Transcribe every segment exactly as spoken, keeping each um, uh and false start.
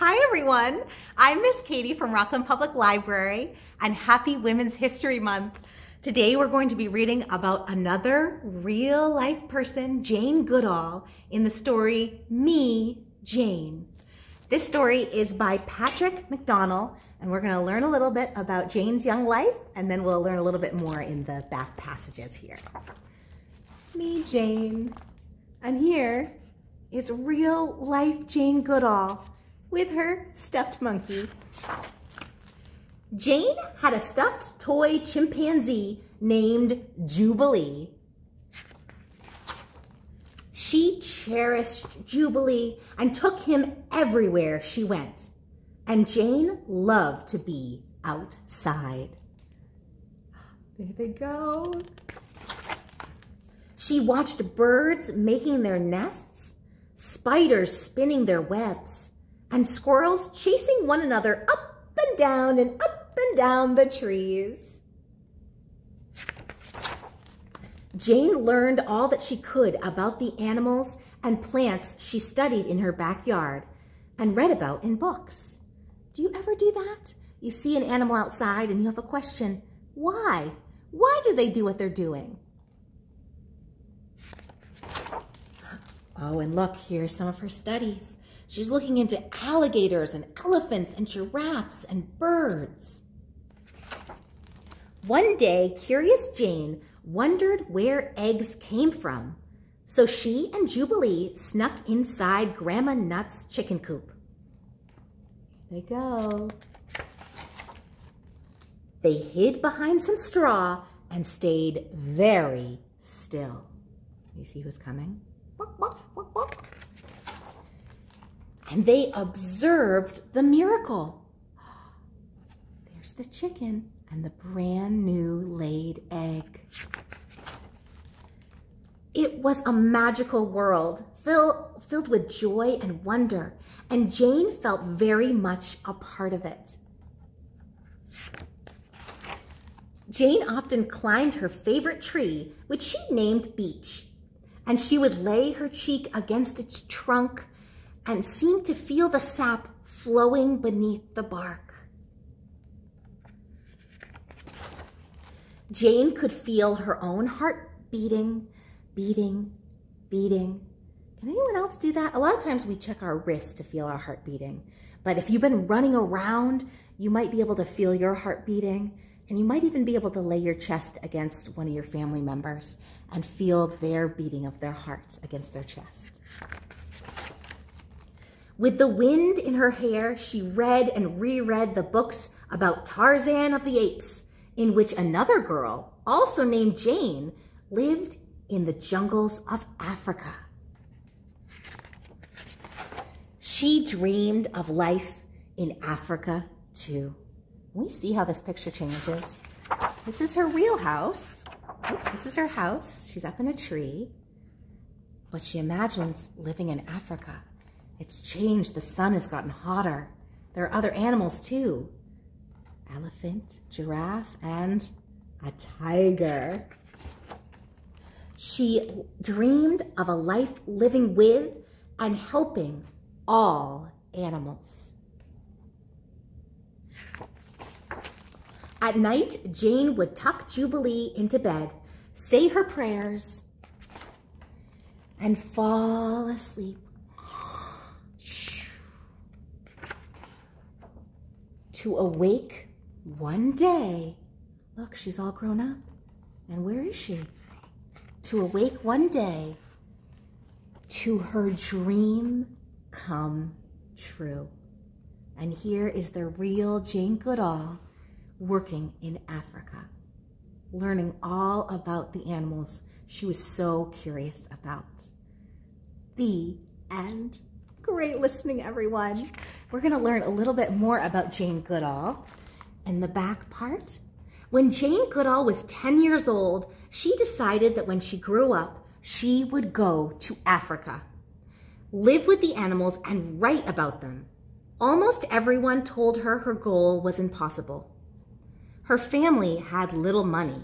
Hi everyone, I'm Miss Katie from Rockland Public Library and happy Women's History Month. Today we're going to be reading about another real life person, Jane Goodall, in the story Me, Jane. This story is by Patrick McDonnell and we're going to learn a little bit about Jane's young life and then we'll learn a little bit more in the back passages here. Me, Jane. And here is real life Jane Goodall with her stuffed monkey. Jane had a stuffed toy chimpanzee named Jubilee. She cherished Jubilee and took him everywhere she went. And Jane loved to be outside. There they go. She watched birds making their nests, spiders spinning their webs, and squirrels chasing one another up and down and up and down the trees. Jane learned all that she could about the animals and plants she studied in her backyard and read about in books. Do you ever do that? You see an animal outside and you have a question. Why? Why do they do what they're doing? Oh, and look, here's some of her studies. She's looking into alligators and elephants and giraffes and birds. One day, curious Jane wondered where eggs came from. So she and Jubilee snuck inside Grandma Nut's chicken coop. There they go. They hid behind some straw and stayed very still. You see who's coming? Walk, walk, walk, walk. And they observed the miracle. There's the chicken and the brand new laid egg. It was a magical world fill, filled with joy and wonder, and Jane felt very much a part of it. Jane often climbed her favorite tree, which she named Beech, and she would lay her cheek against its trunk and seemed to feel the sap flowing beneath the bark. Jane could feel her own heart beating, beating, beating. Can anyone else do that? A lot of times we check our wrists to feel our heart beating, but if you've been running around, you might be able to feel your heart beating, and you might even be able to lay your chest against one of your family members and feel their beating of their heart against their chest. With the wind in her hair, she read and reread the books about Tarzan of the Apes, in which another girl, also named Jane, lived in the jungles of Africa. She dreamed of life in Africa too. We see how this picture changes. This is her real house. Oops, this is her house. She's up in a tree, but she imagines living in Africa. It's changed, the sun has gotten hotter. There are other animals too. Elephant, giraffe, and a tiger. She dreamed of a life living with and helping all animals. At night, Jane would tuck Jubilee into bed, say her prayers, and fall asleep. To awake one day, look, she's all grown up. And where is she? To awake one day to her dream come true. And here is the real Jane Goodall working in Africa, learning all about the animals she was so curious about. The end. Great listening, everyone. We're going to learn a little bit more about Jane Goodall in the back part. When Jane Goodall was ten years old, she decided that when she grew up, she would go to Africa, live with the animals, and write about them. Almost everyone told her her goal was impossible. Her family had little money,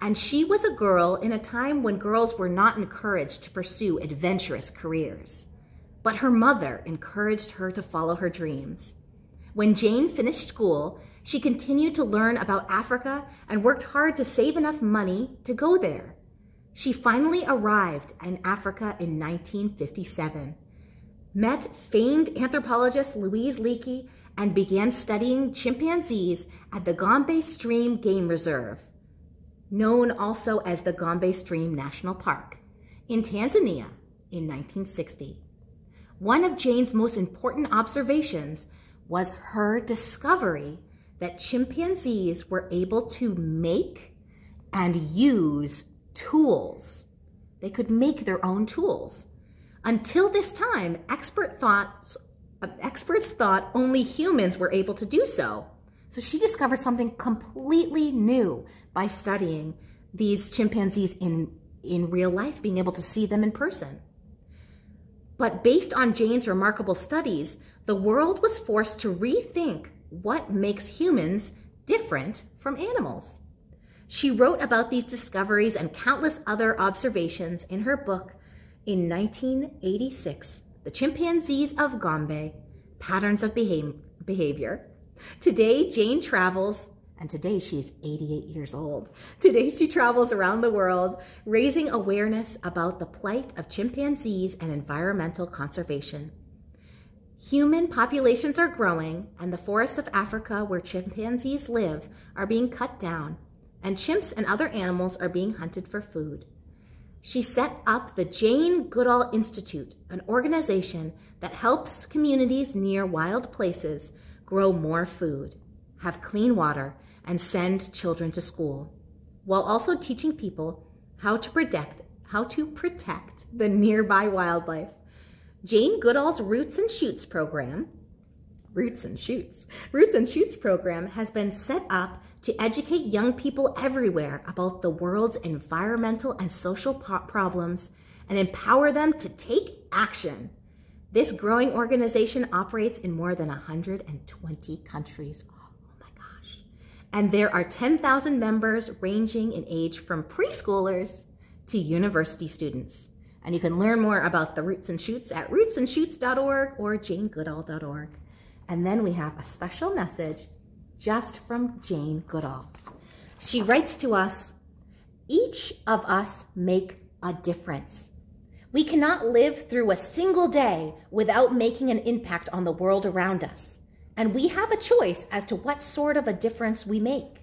and she was a girl in a time when girls were not encouraged to pursue adventurous careers. but her mother encouraged her to follow her dreams. When Jane finished school, she continued to learn about Africa and worked hard to save enough money to go there. She finally arrived in Africa in nineteen fifty-seven, met famed anthropologist Louise Leakey, and began studying chimpanzees at the Gombe Stream Game Reserve, known also as the Gombe Stream National Park, in Tanzania in nineteen sixty. One of Jane's most important observations was her discovery that chimpanzees were able to make and use tools. They could make their own tools. Until this time, expert thought, uh, experts thought only humans were able to do so. So she discovered something completely new by studying these chimpanzees in, in real life, being able to see them in person. But based on Jane's remarkable studies, the world was forced to rethink what makes humans different from animals. She wrote about these discoveries and countless other observations in her book in nineteen eighty-six, The Chimpanzees of Gombe, Patterns of Behavior. Today, Jane travels, and today she's eighty-eight years old. Today she travels around the world, raising awareness about the plight of chimpanzees and environmental conservation. Human populations are growing, and the forests of Africa where chimpanzees live are being cut down, and chimps and other animals are being hunted for food. She set up the Jane Goodall Institute, an organization that helps communities near wild places grow more food, have clean water, and send children to school, while also teaching people how to protect, how to protect the nearby wildlife. Jane Goodall's Roots and Shoots program, Roots and Shoots, Roots and Shoots program has been set up to educate young people everywhere about the world's environmental and social problems and empower them to take action. This growing organization operates in more than one hundred twenty countries. And there are ten thousand members ranging in age from preschoolers to university students. And you can learn more about the Roots and Shoots at roots and shoots dot org or jane goodall dot org. And then we have a special message just from Jane Goodall. She writes to us, "Each of us make a difference. We cannot live through a single day without making an impact on the world around us. And we have a choice as to what sort of a difference we make.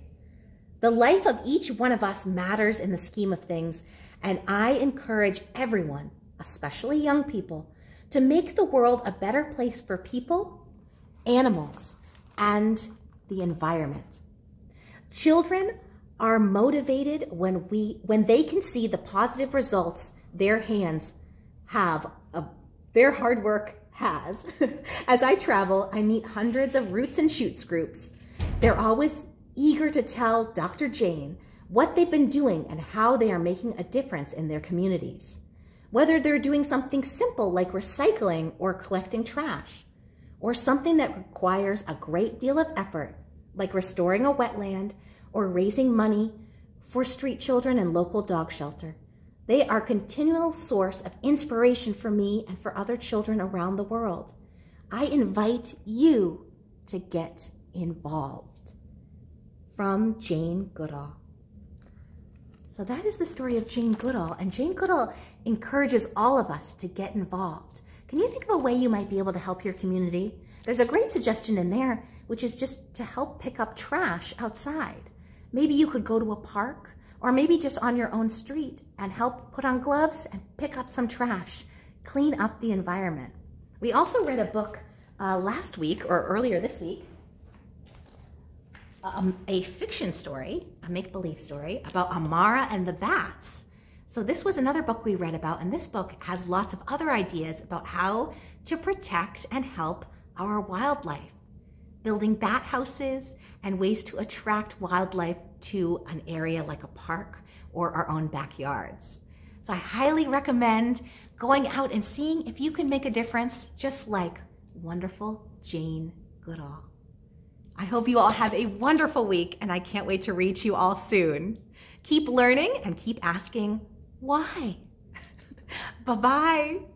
The life of each one of us matters in the scheme of things, and I encourage everyone, especially young people, to make the world a better place for people, animals, and the environment. Children are motivated when we when they can see the positive results their hands have, of their hard work has." As I travel, I meet hundreds of Roots and Shoots groups. They're always eager to tell Doctor Jane what they've been doing and how they are making a difference in their communities. Whether they're doing something simple like recycling or collecting trash, or something that requires a great deal of effort, like restoring a wetland or raising money for street children and local dog shelter. They are a continual source of inspiration for me and for other children around the world. I invite you to get involved." From Jane Goodall. So that is the story of Jane Goodall, and Jane Goodall encourages all of us to get involved. Can you think of a way you might be able to help your community? There's a great suggestion in there, which is just to help pick up trash outside. Maybe you could go to a park, or maybe just on your own street, and help put on gloves and pick up some trash, clean up the environment. We also read a book uh, last week or earlier this week, um, a fiction story, a make-believe story about Amara and the bats. So this was another book we read about, and this book has lots of other ideas about how to protect and help our wildlife, building bat houses and ways to attract wildlife to an area like a park or our own backyards. So I highly recommend going out and seeing if you can make a difference, just like wonderful Jane Goodall. I hope you all have a wonderful week, and I can't wait to read you all soon. Keep learning and keep asking why. Bye-bye.